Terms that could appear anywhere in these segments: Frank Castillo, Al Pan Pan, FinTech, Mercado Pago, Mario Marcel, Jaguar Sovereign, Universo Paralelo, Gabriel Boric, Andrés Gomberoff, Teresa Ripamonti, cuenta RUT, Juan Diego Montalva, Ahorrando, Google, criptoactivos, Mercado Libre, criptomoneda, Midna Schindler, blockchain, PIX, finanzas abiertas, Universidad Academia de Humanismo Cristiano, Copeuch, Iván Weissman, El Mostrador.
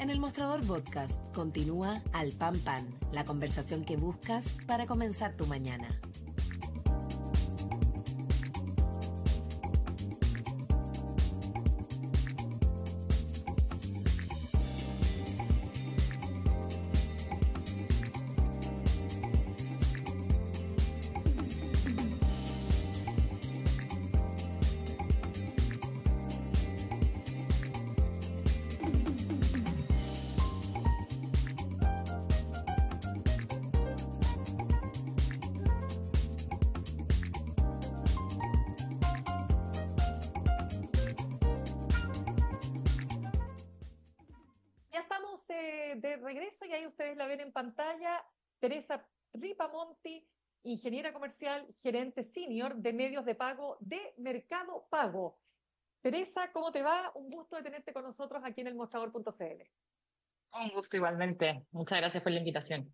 En El Mostrador Podcast continúa Al Pan Pan, la conversación que buscas para comenzar tu mañana. Regreso, y ahí ustedes la ven en pantalla, Teresa Ripamonti, ingeniera comercial, gerente senior de medios de pago de Mercado Pago. Teresa, ¿cómo te va? Un gusto de tenerte con nosotros aquí en elmostrador.cl. Un gusto igualmente. Muchas gracias por la invitación.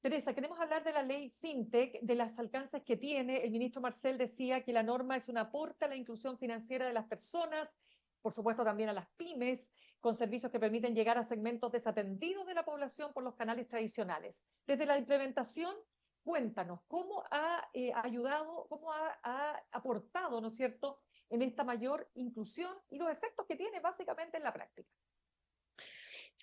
Teresa, queremos hablar de la ley FinTech, de los alcances que tiene. El ministro Marcel decía que la norma es un aporte a la inclusión financiera de las personas, por supuesto también a las pymes, con servicios que permiten llegar a segmentos desatendidos de la población por los canales tradicionales. Desde la implementación, cuéntanos, ¿cómo ha ayudado, cómo ha aportado, ¿no es cierto?, en esta mayor inclusión y los efectos que tiene básicamente en la práctica?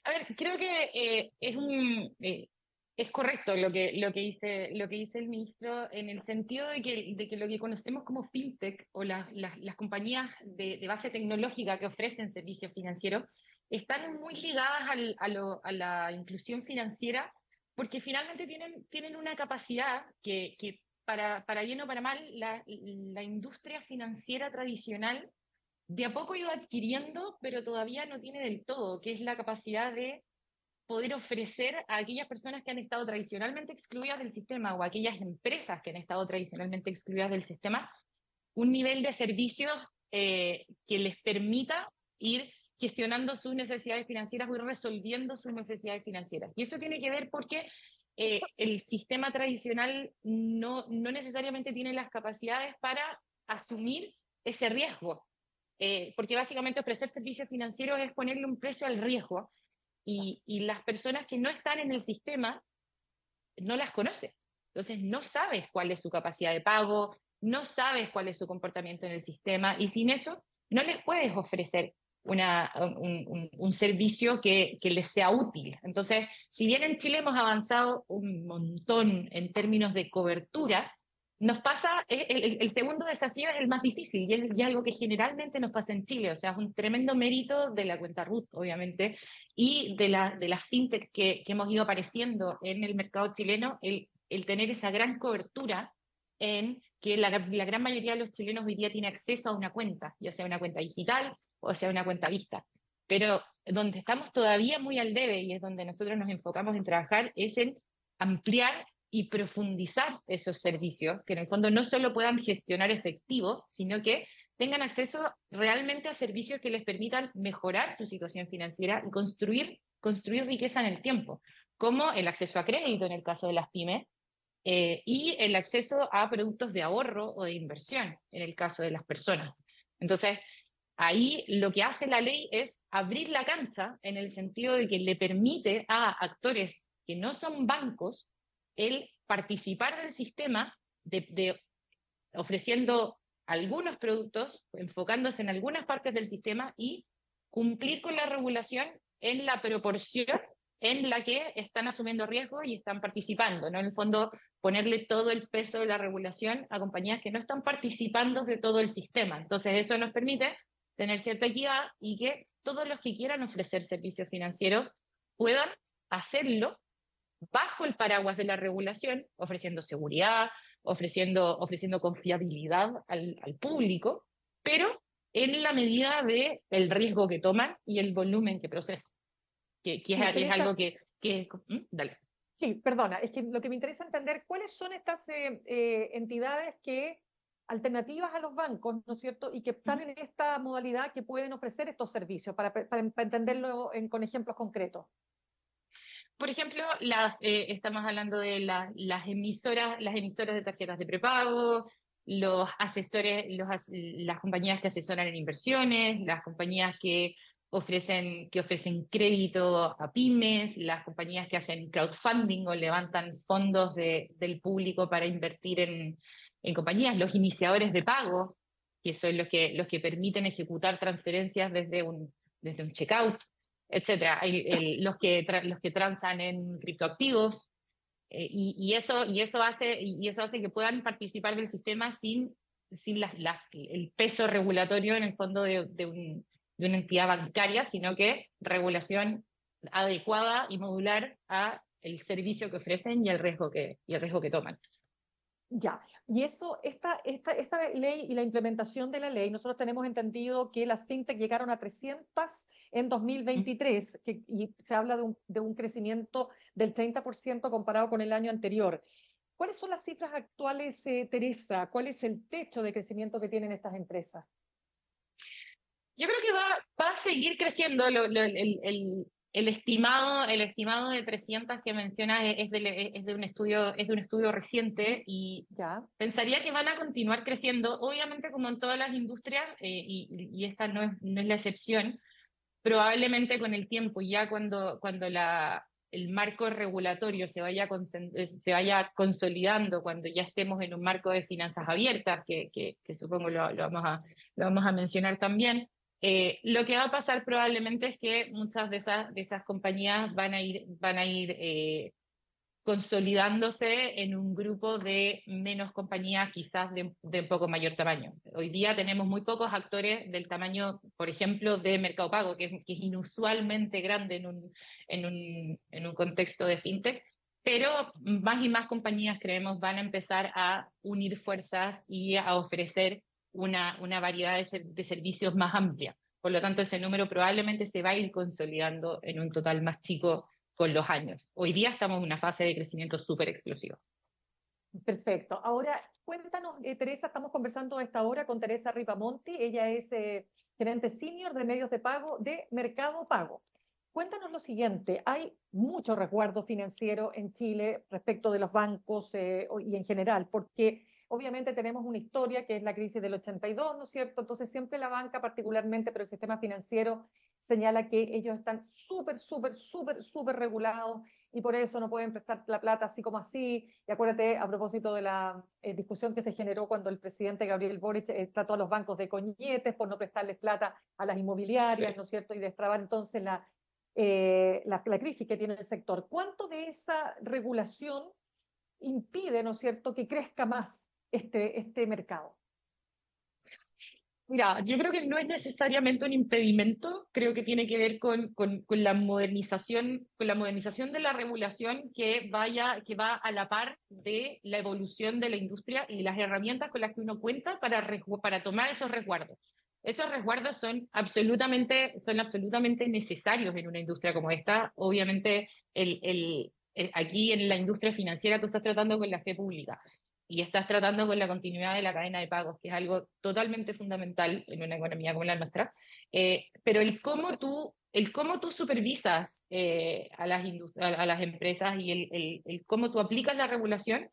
A ver, creo que es correcto lo que dice el ministro, en el sentido de que lo que conocemos como FinTech o las compañías de base tecnológica que ofrecen servicios financieros están muy ligadas a la inclusión financiera, porque finalmente tienen una capacidad que para bien o para mal, la industria financiera tradicional de a poco ha ido adquiriendo, pero todavía no tiene del todo, que es la capacidad de poder ofrecer a aquellas personas que han estado tradicionalmente excluidas del sistema, o a aquellas empresas que han estado tradicionalmente excluidas del sistema, un nivel de servicios que les permita ir gestionando sus necesidades financieras o ir resolviendo sus necesidades financieras. Y eso tiene que ver porque el sistema tradicional no necesariamente tiene las capacidades para asumir ese riesgo, porque básicamente ofrecer servicios financieros es ponerle un precio al riesgo, y las personas que no están en el sistema no las conoces. Entonces no sabes cuál es su capacidad de pago, no sabes cuál es su comportamiento en el sistema, y sin eso no les puedes ofrecer un servicio que les sea útil. Entonces, si bien en Chile hemos avanzado un montón en términos de cobertura, nos pasa, el segundo desafío es el más difícil, y es algo que generalmente nos pasa en Chile. O sea, es un tremendo mérito de la cuenta RUT, obviamente, y de las fintech que hemos ido apareciendo en el mercado chileno, el tener esa gran cobertura en que la gran mayoría de los chilenos hoy día tiene acceso a una cuenta, ya sea una cuenta digital o sea una cuenta vista. Pero donde estamos todavía muy al debe, y es donde nosotros nos enfocamos en trabajar, es en ampliar y profundizar esos servicios, que en el fondo no solo puedan gestionar efectivo, sino que tengan acceso realmente a servicios que les permitan mejorar su situación financiera y construir riqueza en el tiempo, como el acceso a crédito en el caso de las pymes, y el acceso a productos de ahorro o de inversión en el caso de las personas. Entonces, ahí lo que hace la ley es abrir la cancha, en el sentido de que le permite a actores que no son bancos el participar del sistema, ofreciendo algunos productos, enfocándose en algunas partes del sistema, y cumplir con la regulación en la proporción en la que están asumiendo riesgo y están participando, ¿no? En el fondo, ponerle todo el peso de la regulación a compañías que no están participando de todo el sistema. Entonces, eso nos permite tener cierta equidad, y que todos los que quieran ofrecer servicios financieros puedan hacerlo bajo el paraguas de la regulación, ofreciendo seguridad, ofreciendo confiabilidad al público, pero en la medida de el riesgo que toman y el volumen que procesan, que es algo que dale. Sí, perdona, es que lo que me interesa entender, ¿cuáles son estas entidades que alternativas a los bancos, ¿no es cierto?, y que están en esta modalidad que pueden ofrecer estos servicios, para entenderlo con ejemplos concretos? Por ejemplo, estamos hablando de las emisoras de tarjetas de prepago, los asesores, las compañías que asesoran en inversiones, las compañías que que ofrecen crédito a pymes, las compañías que hacen crowdfunding o levantan fondos del público para invertir en compañías, los iniciadores de pagos, que son los que permiten ejecutar transferencias desde un checkout, etcétera, los que transan en criptoactivos, y eso hace que puedan participar del sistema sin el peso regulatorio en el fondo de una entidad bancaria, sino que regulación adecuada y modular a el servicio que ofrecen y el riesgo que toman. Ya, y eso, esta ley y la implementación de la ley, nosotros tenemos entendido que las fintech llegaron a 300 en 2023, y se habla de un crecimiento del 30% comparado con el año anterior. ¿Cuáles son las cifras actuales, Teresa? ¿Cuál es el techo de crecimiento que tienen estas empresas? Yo creo que va a seguir creciendo. El estimado de 300 que mencionas es de un estudio reciente, y ya pensaría que van a continuar creciendo, obviamente como en todas las industrias, y esta no es la excepción. Probablemente con el tiempo, ya cuando el marco regulatorio se vaya consolidando, cuando ya estemos en un marco de finanzas abiertas, que supongo lo vamos a mencionar también. Lo que va a pasar probablemente es que muchas de esas compañías van a ir consolidándose en un grupo de menos compañías, quizás de un poco mayor tamaño. Hoy día tenemos muy pocos actores del tamaño, por ejemplo, de Mercado Pago, que es inusualmente grande en un contexto de fintech, pero más y más compañías, creemos, van a empezar a unir fuerzas y a ofrecer una variedad de servicios más amplia. Por lo tanto, ese número probablemente se va a ir consolidando en un total más chico con los años. Hoy día estamos en una fase de crecimiento súper explosiva. Perfecto. Ahora, cuéntanos, Teresa, estamos conversando a esta hora con Teresa Ripamonti. Ella es gerente senior de medios de pago de Mercado Pago. Cuéntanos lo siguiente, hay mucho resguardo financiero en Chile respecto de los bancos y en general, porque obviamente tenemos una historia que es la crisis del 82, ¿no es cierto? Entonces siempre la banca particularmente, pero el sistema financiero señala que ellos están súper regulados y por eso no pueden prestar la plata así como así. Y acuérdate, a propósito de la discusión que se generó cuando el presidente Gabriel Boric trató a los bancos de coñetes por no prestarles plata a las inmobiliarias, sí, ¿no es cierto? Y destrabar entonces la crisis que tiene el sector. ¿Cuánto de esa regulación impide, ¿no es cierto?, que crezca más este mercado? Mira, yo creo que no es necesariamente un impedimento, creo que tiene que ver con la modernización de la regulación que va a la par de la evolución de la industria y las herramientas con las que uno cuenta para tomar esos resguardos. Esos resguardos son absolutamente necesarios en una industria como esta. Obviamente, aquí en la industria financiera tú estás tratando con la fe pública y estás tratando con la continuidad de la cadena de pagos, que es algo totalmente fundamental en una economía como la nuestra, pero el cómo tú supervisas a las empresas y el cómo tú aplicas la regulación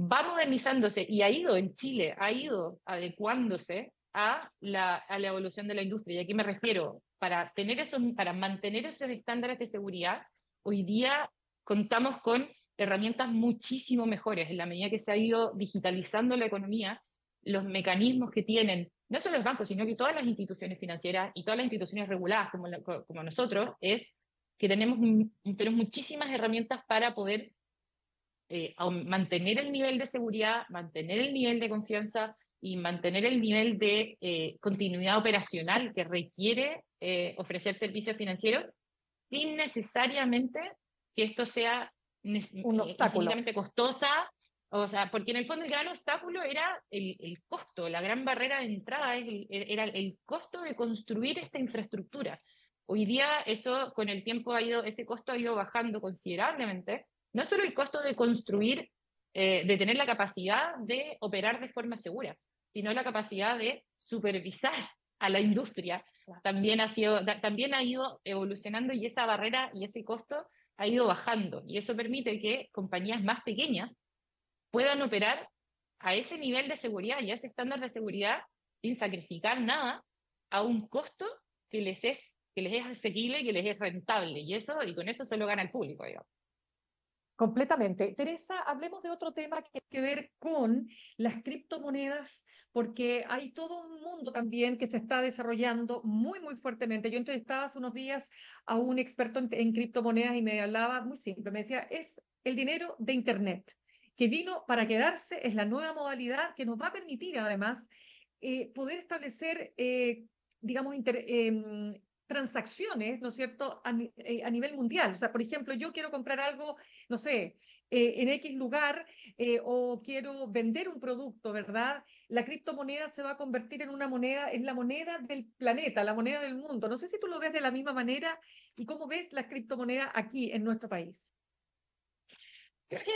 va modernizándose y en Chile ha ido adecuándose a la evolución de la industria. ¿Y a qué me refiero? Para mantener esos estándares de seguridad, hoy día contamos con herramientas muchísimo mejores. En la medida que se ha ido digitalizando la economía, los mecanismos que tienen, no solo los bancos, sino que todas las instituciones financieras y todas las instituciones reguladas como nosotros, es que tenemos muchísimas herramientas para poder mantener el nivel de seguridad, mantener el nivel de confianza y mantener el nivel de continuidad operacional que requiere ofrecer servicios financieros sin necesariamente que esto sea un obstáculo costosa, o sea, porque en el fondo el gran obstáculo era el costo, la gran barrera de entrada era el costo de construir esta infraestructura. Hoy día eso con el tiempo ese costo ha ido bajando considerablemente, no solo el costo de construir, de tener la capacidad de operar de forma segura, sino la capacidad de supervisar a la industria, también ha ido evolucionando y esa barrera y ese costo ha ido bajando, y eso permite que compañías más pequeñas puedan operar a ese nivel de seguridad y a ese estándar de seguridad sin sacrificar nada, a un costo que les es que les es asequible, que les es rentable, y con eso se lo gana el público, digamos. Completamente. Teresa, hablemos de otro tema que tiene que ver con las criptomonedas, porque hay todo un mundo también que se está desarrollando muy fuertemente. Yo entrevistaba hace unos días a un experto en criptomonedas y me hablaba muy simple, me decía, es el dinero de Internet, que vino para quedarse, es la nueva modalidad que nos va a permitir además poder establecer, digamos, transacciones, ¿no es cierto?, a nivel mundial. O sea, por ejemplo, yo quiero comprar algo, no sé, en X lugar, o quiero vender un producto, ¿verdad? La criptomoneda se va a convertir en una moneda, en la moneda del planeta, la moneda del mundo. No sé si tú lo ves de la misma manera y cómo ves la criptomoneda aquí en nuestro país. Creo que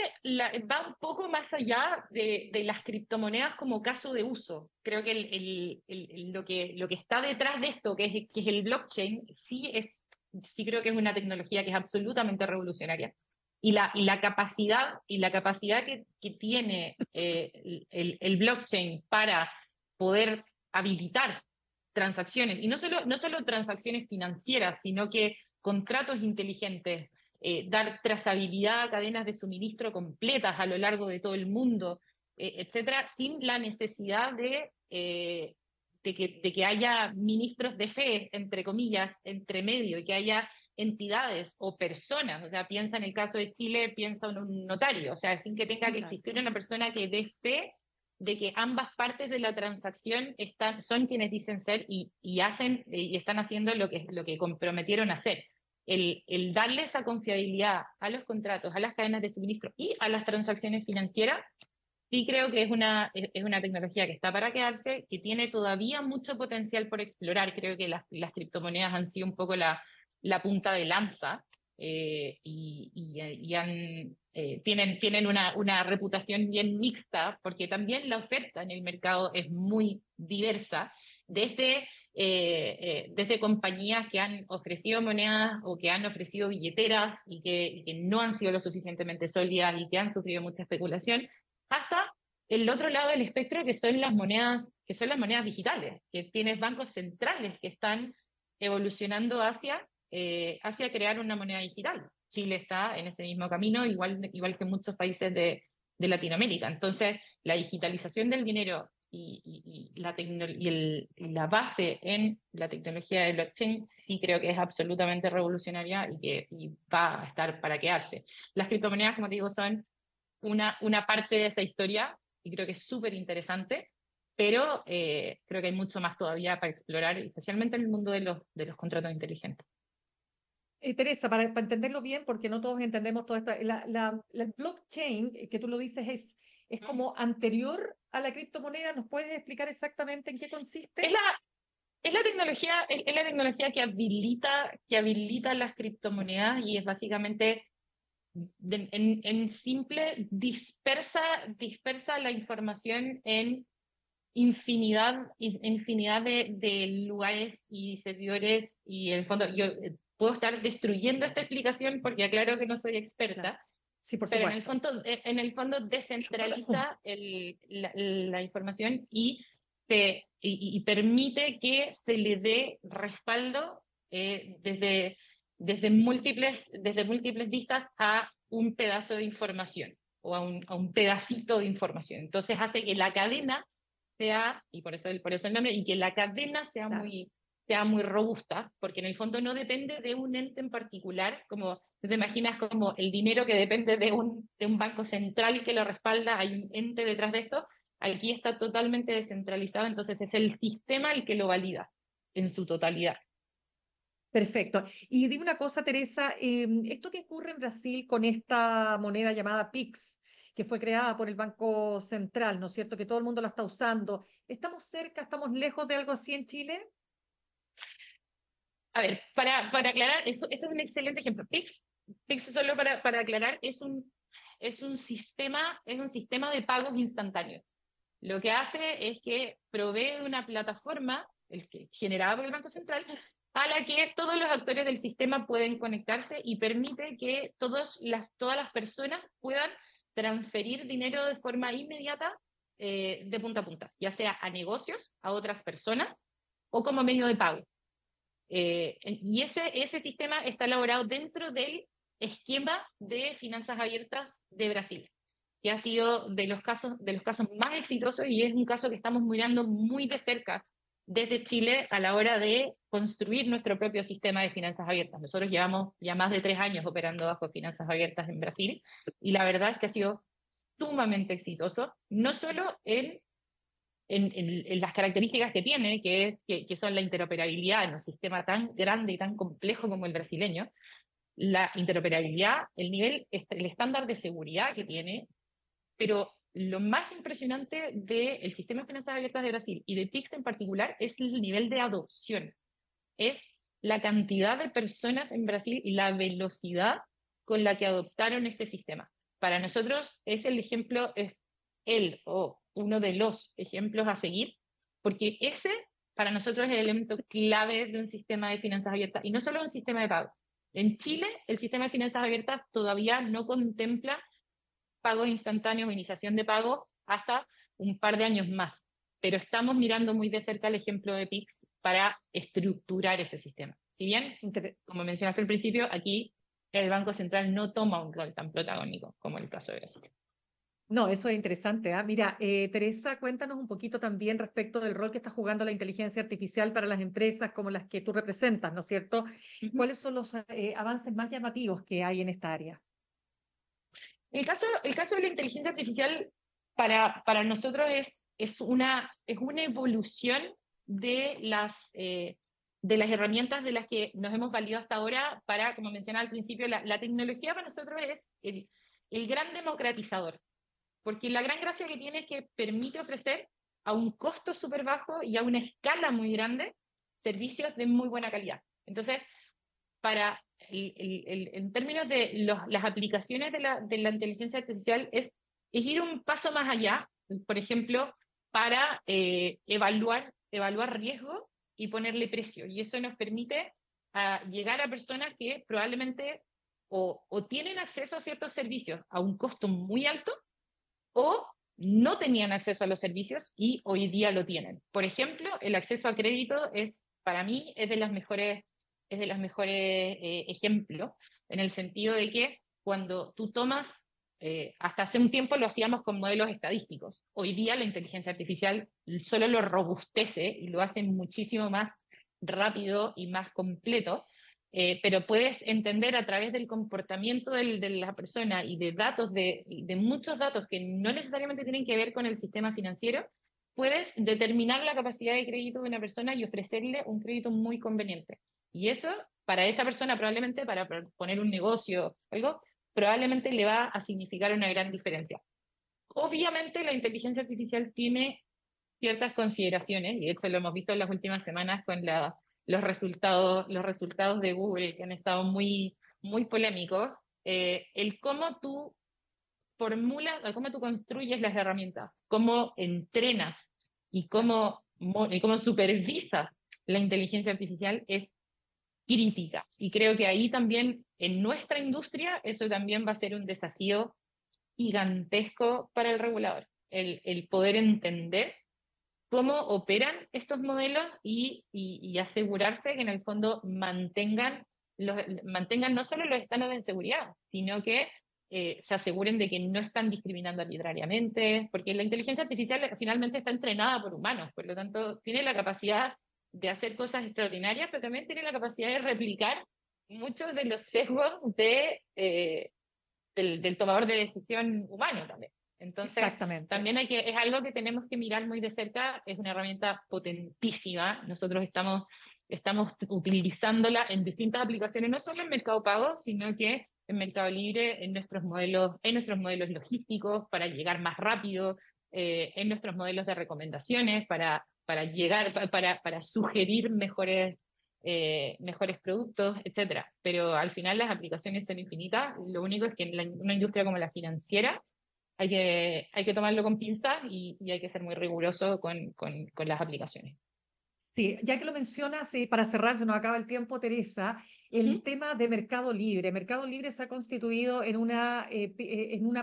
va un poco más allá de las criptomonedas como caso de uso. Creo que, lo que está detrás de esto, que es el blockchain, sí creo que es una tecnología que es absolutamente revolucionaria. Y la capacidad que tiene el blockchain para poder habilitar transacciones, y no solo transacciones financieras, sino que contratos inteligentes, dar trazabilidad a cadenas de suministro completas a lo largo de todo el mundo, etcétera, sin la necesidad de que haya ministros de fe, entre comillas, entre medio, y que haya entidades o personas. O sea, piensa en el caso de Chile, piensa en un notario, o sea, sin que tenga que existir una persona que dé fe de que ambas partes de la transacción son quienes dicen ser y están haciendo lo que comprometieron a hacer. El darle esa confiabilidad a los contratos, a las cadenas de suministro y a las transacciones financieras, sí creo que es una tecnología que está para quedarse, que tiene todavía mucho potencial por explorar. Creo que las criptomonedas han sido un poco la punta de lanza tienen una reputación bien mixta, porque también la oferta en el mercado es muy diversa, desde compañías que han ofrecido monedas o que han ofrecido billeteras y que no han sido lo suficientemente sólidas y que han sufrido mucha especulación, hasta el otro lado del espectro, que son las monedas digitales, que tienes bancos centrales que están evolucionando hacia crear una moneda digital. Chile está en ese mismo camino, igual que muchos países de Latinoamérica. Entonces, la digitalización del dinero y la base en la tecnología de blockchain sí creo que es absolutamente revolucionaria y va a estar para quedarse. Las criptomonedas, como te digo, son una parte de esa historia y creo que es súper interesante, pero creo que hay mucho más todavía para explorar, especialmente en el mundo de los contratos inteligentes. Teresa, para entenderlo bien, porque no todos entendemos todo esto, la blockchain, que tú lo dices, es como anterior a la criptomoneda. ¿Nos puedes explicar exactamente en qué consiste? Es la tecnología que habilita las criptomonedas y es básicamente, en simple, dispersa la información en infinidad de lugares y servidores, y en el fondo yo puedo estar destruyendo esta explicación porque aclaro que no soy experta. Claro. Sí, por supuesto. Pero en el fondo descentraliza la información y permite que se le dé respaldo desde múltiples vistas a un pedazo de información o a un pedacito de información. Entonces hace que la cadena sea, y por eso el nombre, y que la cadena sea, claro, sea muy robusta, porque en el fondo no depende de un ente en particular, como te imaginas, como el dinero que depende de un banco central que lo respalda, hay un ente detrás de esto. Aquí está totalmente descentralizado, entonces es el sistema el que lo valida en su totalidad. Perfecto. Y dime una cosa, Teresa, esto que ocurre en Brasil con esta moneda llamada PIX, que fue creada por el Banco Central, ¿no es cierto?, que todo el mundo la está usando. ¿Estamos cerca, estamos lejos de algo así en Chile? A ver, para aclarar, esto es un excelente ejemplo. PIX, solo para aclarar, es un sistema de pagos instantáneos. Lo que hace es que provee una plataforma generada por el Banco Central a la que todos los actores del sistema pueden conectarse y permite que todas las personas puedan transferir dinero de forma inmediata, de punta a punta, ya sea a negocios, a otras personas o como medio de pago. Y ese sistema está elaborado dentro del esquema de finanzas abiertas de Brasil, que ha sido de los casos más exitosos, y es un caso que estamos mirando muy de cerca desde Chile a la hora de construir nuestro propio sistema de finanzas abiertas. Nosotros llevamos ya más de 3 años operando bajo finanzas abiertas en Brasil, y la verdad es que ha sido sumamente exitoso, no solo en las características que tiene, que son la interoperabilidad en un sistema tan grande y tan complejo como el brasileño, la interoperabilidad, el estándar de seguridad que tiene, pero lo más impresionante del sistema de finanzas abiertas de Brasil y de PIX en particular es el nivel de adopción. Es la cantidad de personas en Brasil y la velocidad con la que adoptaron este sistema. Para nosotros es el ejemplo, es el o uno de los ejemplos a seguir, porque ese para nosotros es el elemento clave de un sistema de finanzas abiertas, y no solo un sistema de pagos. En Chile, el sistema de finanzas abiertas todavía no contempla pagos instantáneos o iniciación de pagos hasta un par de años más, pero estamos mirando muy de cerca el ejemplo de PIX para estructurar ese sistema. Si bien, como mencionaste al principio, aquí el Banco Central no toma un rol tan protagónico como el caso de Brasil. No, eso es interesante. Mira, Teresa, cuéntanos un poquito también respecto del rol que está jugando la inteligencia artificial para las empresas como las que tú representas, ¿no es cierto? ¿Cuáles son los avances más llamativos que hay en esta área? El caso de la inteligencia artificial para nosotros es una evolución de las herramientas de las que nos hemos valido hasta ahora para, como mencionaba al principio, la tecnología para nosotros es el gran democratizador. Porque la gran gracia que tiene es que permite ofrecer a un costo súper bajo y a una escala muy grande servicios de muy buena calidad. Entonces, en términos de las aplicaciones de la inteligencia artificial es ir un paso más allá, por ejemplo, para evaluar riesgo y ponerle precio. Y eso nos permite llegar a personas que probablemente o tienen acceso a ciertos servicios a un costo muy alto, o no tenían acceso a los servicios y hoy día lo tienen. Por ejemplo, el acceso a crédito es de los mejores ejemplos, en el sentido de que cuando tú tomas, hasta hace un tiempo lo hacíamos con modelos estadísticos. Hoy día la inteligencia artificial solo lo robustece y lo hace muchísimo más rápido y más completo, pero puedes entender a través del comportamiento de la persona y de datos, de muchos datos que no necesariamente tienen que ver con el sistema financiero, puedes determinar la capacidad de crédito de una persona y ofrecerle un crédito muy conveniente. Y eso, para esa persona probablemente, para poner un negocio algo, probablemente le va a significar una gran diferencia. Obviamente la inteligencia artificial tiene ciertas consideraciones, y de hecho lo hemos visto en las últimas semanas con los resultados de Google, que han estado muy, muy polémicos, el cómo tú formulas, o cómo tú construyes las herramientas, cómo entrenas y cómo supervisas la inteligencia artificial es crítica. Y creo que ahí también, en nuestra industria, eso también va a ser un desafío gigantesco para el regulador, el poder entender cómo operan estos modelos y asegurarse que en el fondo mantengan no solo los estándares de seguridad, sino que se aseguren de que no están discriminando arbitrariamente, porque la inteligencia artificial finalmente está entrenada por humanos, por lo tanto tiene la capacidad de hacer cosas extraordinarias, pero también tiene la capacidad de replicar muchos de los sesgos del tomador de decisión humano también. Entonces, también es algo que tenemos que mirar muy de cerca. Es una herramienta potentísima. Nosotros estamos utilizándola en distintas aplicaciones, no solo en Mercado Pago, sino que en Mercado Libre, en nuestros modelos logísticos para llegar más rápido, en nuestros modelos de recomendaciones para sugerir mejores productos, etcétera. Pero al final las aplicaciones son infinitas. Lo único es que en una industria como la financiera hay que tomarlo con pinzas y hay que ser muy riguroso con las aplicaciones. Sí, ya que lo mencionas, para cerrar, se nos acaba el tiempo, Teresa, el tema de Mercado Libre. Mercado Libre se ha constituido en una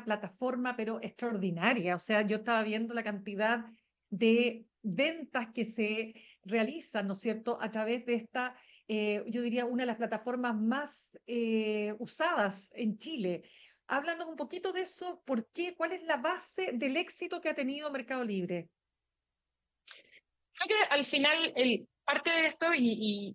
plataforma, pero extraordinaria. O sea, yo estaba viendo la cantidad de ventas que se realizan, ¿no es cierto?, a través de esta yo diría, una de las plataformas más usadas en Chile. Háblanos un poquito de eso, ¿por qué? ¿Cuál es la base del éxito que ha tenido Mercado Libre? Creo que al final, parte de esto, y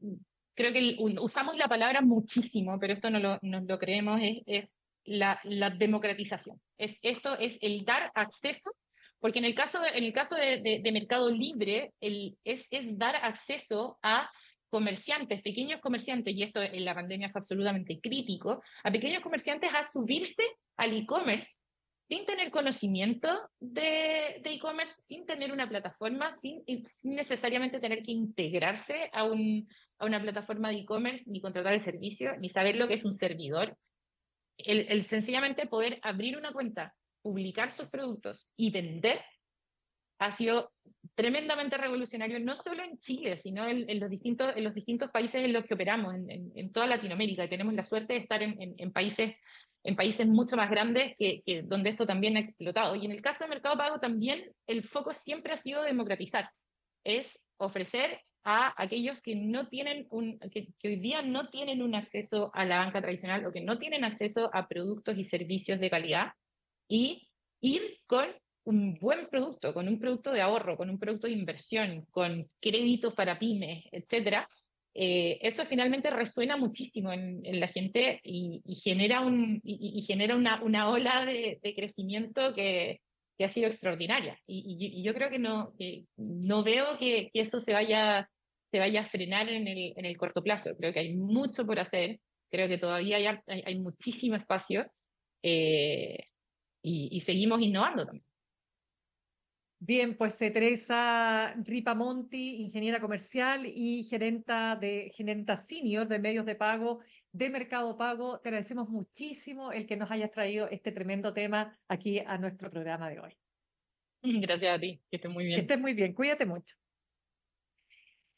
creo que usamos la palabra muchísimo, pero esto no lo creemos, es la democratización. Esto es el dar acceso, porque en el caso de Mercado Libre, es dar acceso a comerciantes, pequeños comerciantes, y esto en la pandemia fue absolutamente crítico, a pequeños comerciantes a subirse al e-commerce sin tener conocimiento de e-commerce, sin tener una plataforma, sin necesariamente tener que integrarse a una plataforma de e-commerce, ni contratar el servicio, ni saber lo que es un servidor. El sencillamente poder abrir una cuenta, publicar sus productos y vender ha sido tremendamente revolucionario, no solo en Chile, sino en los distintos países en los que operamos, en toda Latinoamérica, y tenemos la suerte de estar en países mucho más grandes que donde esto también ha explotado. Y en el caso de Mercado Pago también el foco siempre ha sido democratizar, es ofrecer a aquellos que no tienen que hoy día no tienen un acceso a la banca tradicional o que no tienen acceso a productos y servicios de calidad, y ir con un buen producto, con un producto de ahorro, con un producto de inversión, con créditos para pymes, etc. Eso finalmente resuena muchísimo en la gente y genera una ola de crecimiento que ha sido extraordinaria. Y yo creo que no veo que eso se vaya a frenar en el corto plazo. Creo que hay mucho por hacer, creo que todavía hay muchísimo espacio y seguimos innovando también. Bien, pues Teresa Ripamonti, ingeniera comercial y gerenta senior de medios de pago de Mercado Pago, te agradecemos muchísimo el que nos hayas traído este tremendo tema aquí a nuestro programa de hoy. Gracias a ti, que estés muy bien. Que estés muy bien, cuídate mucho.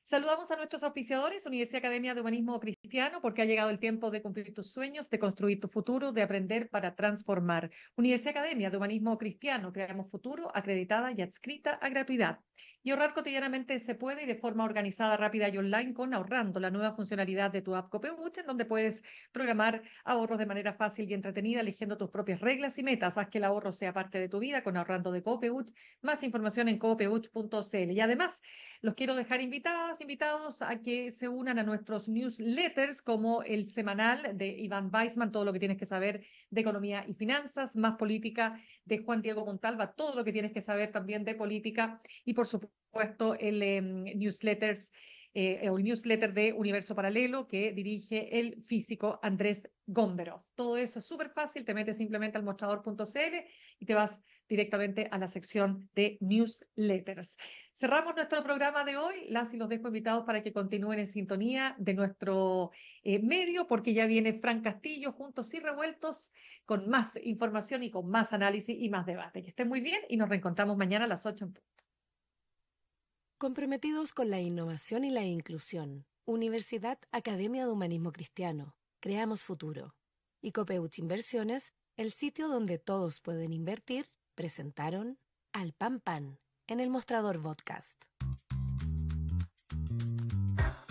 Saludamos a nuestros auspiciadores, Universidad Academia de Humanismo Cristiano, porque ha llegado el tiempo de cumplir tus sueños, de construir tu futuro, de aprender para transformar. Universidad Academia de Humanismo Cristiano, creamos futuro, acreditada y adscrita a gratuidad. Y ahorrar cotidianamente se puede y de forma organizada, rápida y online con Ahorrando, la nueva funcionalidad de tu app Copeuch, en donde puedes programar ahorros de manera fácil y entretenida, eligiendo tus propias reglas y metas. Haz que el ahorro sea parte de tu vida con Ahorrando de Copeuch. Más información en copeuch.cl. Y además, los quiero dejar invitados a que se unan a nuestros newsletters, como el semanal de Iván Weissman, todo lo que tienes que saber de economía y finanzas, más política de Juan Diego Montalva, todo lo que tienes que saber también de política, y por supuesto el newsletter de Universo Paralelo que dirige el físico Andrés Gomberoff. Todo eso es súper fácil, te metes simplemente al mostrador.cl y te vas directamente a la sección de newsletters. Cerramos nuestro programa de hoy, las y los dejo invitados para que continúen en sintonía de nuestro medio, porque ya viene Frank Castillo, Juntos y Revueltos, con más información y con más análisis y más debate. Que estén muy bien y nos reencontramos mañana a las 8 en punto. Comprometidos con la innovación y la inclusión, Universidad Academia de Humanismo Cristiano, creamos futuro. Y Copeuch Inversiones, el sitio donde todos pueden invertir, presentaron Al Pan Pan en El Mostrador Podcast.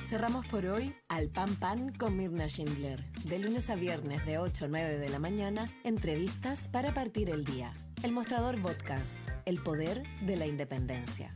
Cerramos por hoy Al Pan Pan con Midna Schindler. De lunes a viernes de 8 a 9 de la mañana, entrevistas para partir el día. El Mostrador Podcast, el poder de la independencia.